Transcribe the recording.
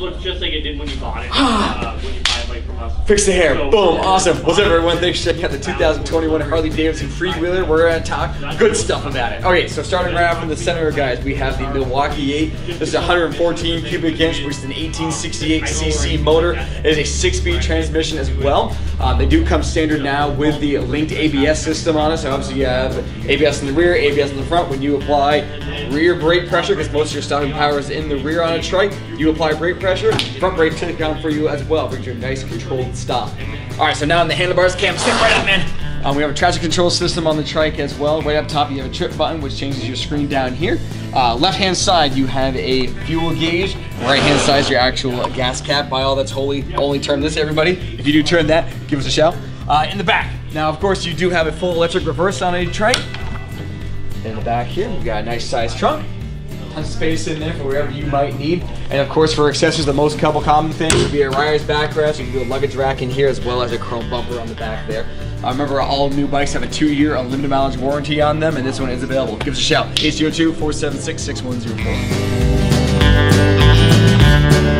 Looks just like it did when you bought it. When you buy a bike from us. Fix the hair. So, boom. Awesome. What's up, everyone? Thanks for checking out the 2021 Harley-Davidson Free Wheeler. We're going to talk good stuff about it. Okay, so starting right off in the center, guys, we have the Milwaukee 8. This is 114 cubic inch, which is an 1868cc motor. It is a 6-speed transmission as well. They do come standard now with the linked ABS system on it. So obviously you have ABS in the rear, ABS in the front. When you apply rear brake pressure, because most of your stopping power is in the rear on a trike, you apply brake pressure. Front brake took down for you as well, brings you a nice controlled stop. Alright, so now in the handlebars, Cam, sit right up, man. We have a traction control system on the trike as well. Right up top, you have a trip button, which changes your screen down here. Left-hand side, you have a fuel gauge. Right-hand side is your actual gas cap. By all that's holy, only turn this, everybody. If you do turn that, give us a shout. In the back, now of course, you do have a full electric reverse on a trike. In the back here, we've got a nice sized trunk. Tons of space in there for wherever you might need. And of course for accessories, the most couple common things would be a rider's backrest. You can do a luggage rack in here as well as a chrome bumper on the back there. Remember, all new bikes have a 2-year unlimited mileage warranty on them, and this one is available. Give us a shout. 802-476-6104.